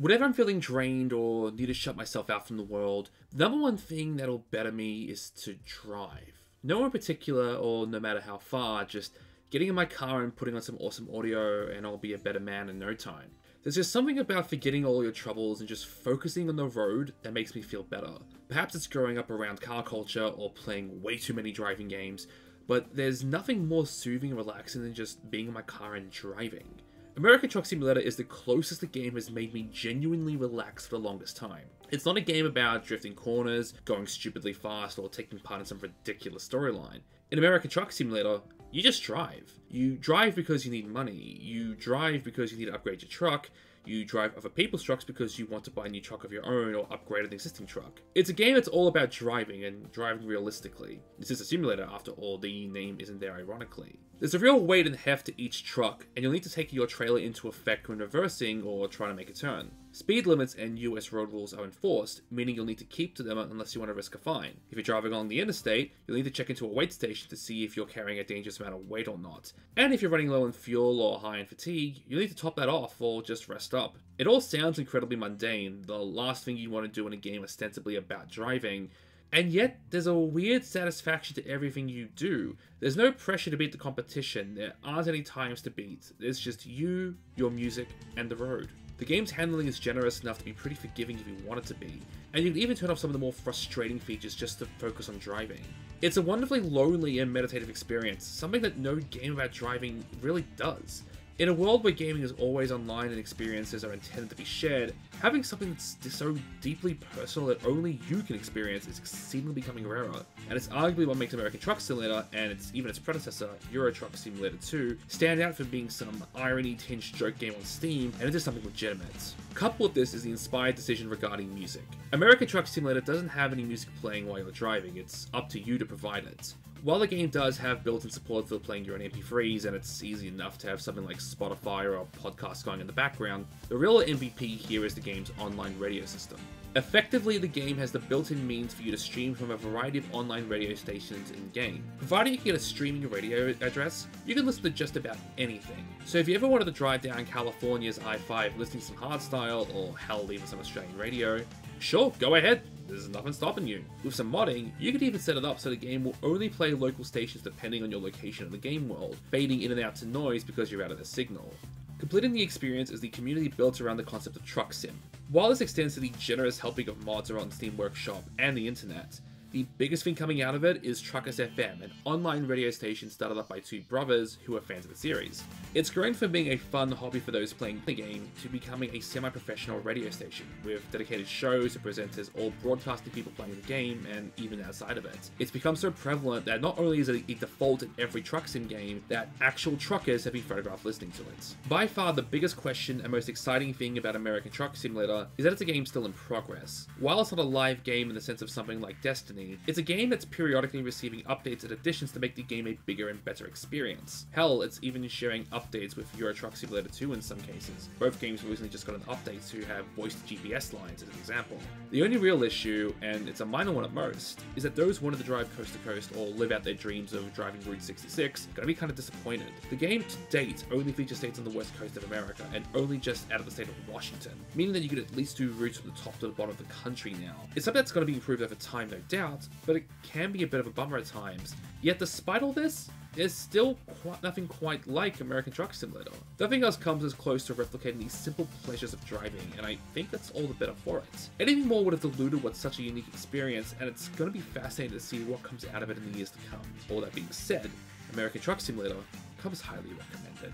Whenever I'm feeling drained or need to shut myself out from the world, the number one thing that'll better me is to drive. Nowhere in particular or no matter how far, just getting in my car and putting on some awesome audio and I'll be a better man in no time. There's just something about forgetting all your troubles and just focusing on the road that makes me feel better. Perhaps it's growing up around car culture or playing way too many driving games, but there's nothing more soothing and relaxing than just being in my car and driving. American Truck Simulator is the closest the game has made me genuinely relax for the longest time. It's not a game about drifting corners, going stupidly fast, or taking part in some ridiculous storyline. In American Truck Simulator, you just drive. You drive because you need money, you drive because you need to upgrade your truck, you drive other people's trucks because you want to buy a new truck of your own or upgrade an existing truck. It's a game that's all about driving and driving realistically. This is a simulator after all, the name isn't there ironically. There's a real weight and heft to each truck and you'll need to take your trailer into effect when reversing or trying to make a turn. Speed limits and US road rules are enforced, meaning you'll need to keep to them unless you want to risk a fine. If you're driving along the interstate, you'll need to check into a weight station to see if you're carrying a dangerous amount of weight or not. And if you're running low on fuel or high in fatigue, you'll need to top that off or just rest up. It all sounds incredibly mundane, the last thing you want to do in a game ostensibly about driving, and yet there's a weird satisfaction to everything you do. There's no pressure to beat the competition, there aren't any times to beat, it's just you, your music, and the road. The game's handling is generous enough to be pretty forgiving if you want it to be, and you can even turn off some of the more frustrating features just to focus on driving. It's a wonderfully lonely and meditative experience, something that no game about driving really does. In a world where gaming is always online and experiences are intended to be shared, having something that's so deeply personal that only you can experience is exceedingly becoming rarer, and it's arguably what makes American Truck Simulator, and even its predecessor, Euro Truck Simulator 2, stand out from being some irony-tinged joke game on Steam and into something legitimate. Coupled with this is the inspired decision regarding music. American Truck Simulator doesn't have any music playing while you're driving, it's up to you to provide it. While the game does have built-in support for playing your own MP3s, and it's easy enough to have something like Spotify or a podcast going in the background, the real MVP here is the game's online radio system. Effectively, the game has the built-in means for you to stream from a variety of online radio stations in-game. Provided you can get a streaming radio address, you can listen to just about anything. So if you ever wanted to drive down California's I-5 listening to some hardstyle, or hell, even some Australian radio, sure, go ahead. There's nothing stopping you. With some modding, you could even set it up so the game will only play local stations depending on your location in the game world, fading in and out to noise because you're out of the signal. Completing the experience is the community built around the concept of Truck Sim. While this extends to the generous helping of mods around Steam Workshop and the internet, the biggest thing coming out of it is Truckers FM, an online radio station started up by two brothers who are fans of the series. It's grown from being a fun hobby for those playing the game to becoming a semi-professional radio station, with dedicated shows and presenters all broadcasting people playing the game and even outside of it. It's become so prevalent that not only is it a default in every truck sim game, that actual truckers have been photographed listening to it. By far the biggest question and most exciting thing about American Truck Simulator is that it's a game still in progress. While it's not a live game in the sense of something like Destiny, it's a game that's periodically receiving updates and additions to make the game a bigger and better experience. Hell, it's even sharing updates with Euro Truck Simulator 2 in some cases. Both games recently just got an update to have voiced GPS lines as an example. The only real issue, and it's a minor one at most, is that those who wanted to drive coast to coast or live out their dreams of driving Route 66 are going to be kind of disappointed. The game to date only features states on the west coast of America and only just out of the state of Washington, meaning that you could at least do routes from the top to the bottom of the country now. It's something that's going to be improved over time, no doubt, but it can be a bit of a bummer at times. Yet despite all this, there's still nothing quite like American Truck Simulator. Nothing else comes as close to replicating these simple pleasures of driving, and I think that's all the better for it. Anything more would have diluted what's such a unique experience, and it's going to be fascinating to see what comes out of it in the years to come. All that being said, American Truck Simulator comes highly recommended.